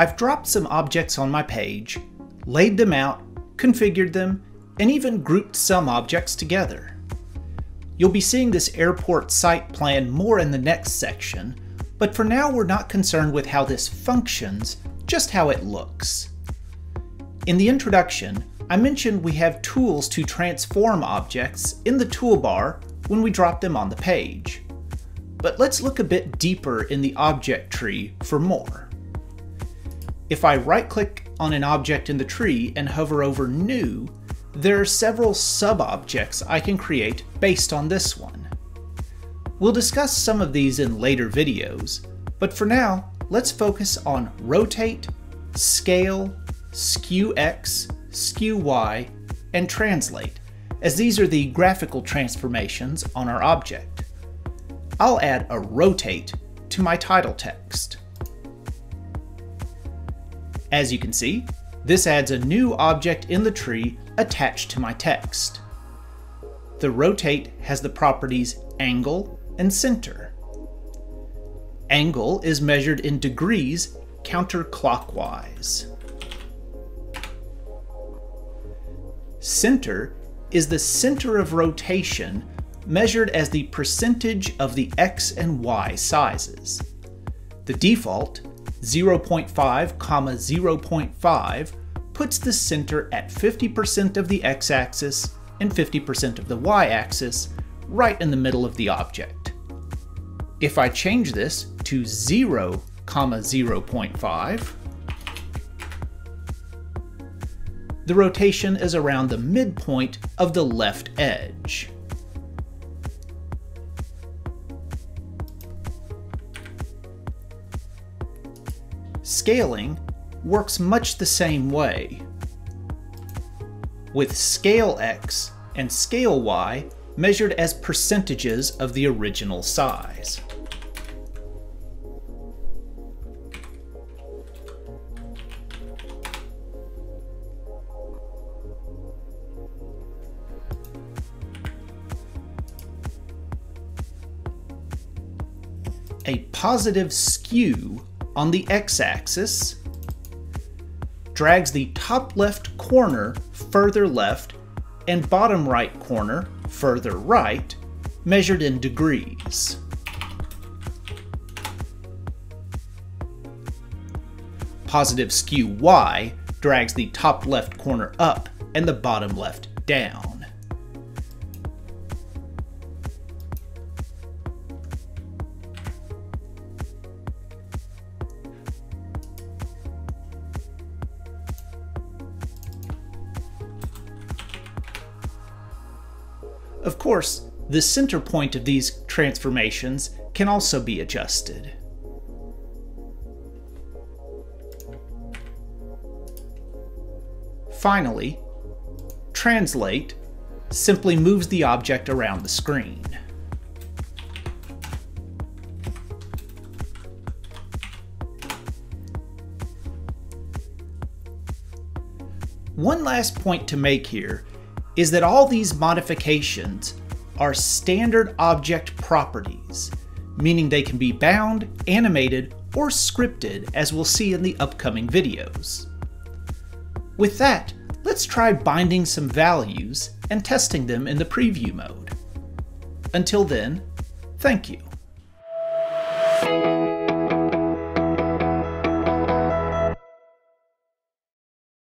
I've dropped some objects on my page, laid them out, configured them, and even grouped some objects together. You'll be seeing this airport site plan more in the next section, but for now we're not concerned with how this functions, just how it looks. In the introduction, I mentioned we have tools to transform objects in the toolbar when we drop them on the page. But let's look a bit deeper in the object tree for more. If I right-click on an object in the tree and hover over New, there are several sub-objects I can create based on this one. We'll discuss some of these in later videos, but for now, let's focus on Rotate, Scale, SkewX, SkewY, and Translate, as these are the graphical transformations on our object. I'll add a Rotate to my title text. As you can see, this adds a new object in the tree attached to my text. The Rotate has the properties angle and center. Angle is measured in degrees counterclockwise. Center is the center of rotation measured as the percentage of the X and Y sizes. The default 0.5, 0.5 puts the center at 50% of the x-axis and 50% of the y-axis, right in the middle of the object. If I change this to 0, 0.5, the rotation is around the midpoint of the left edge. Scaling works much the same way. With ScaleX and ScaleY measured as percentages of the original size. A positive skew on the x-axis drags the top left corner further left and bottom right corner further right, measured in degrees. Positive SkewY drags the top left corner up and the bottom left down. Of course, the center point of these transformations can also be adjusted. Finally, Translate simply moves the object around the screen. One last point to make here is that all these modifications are standard object properties, meaning they can be bound, animated, or scripted, as we'll see in the upcoming videos. With that, let's try binding some values and testing them in the preview mode. Until then, thank you.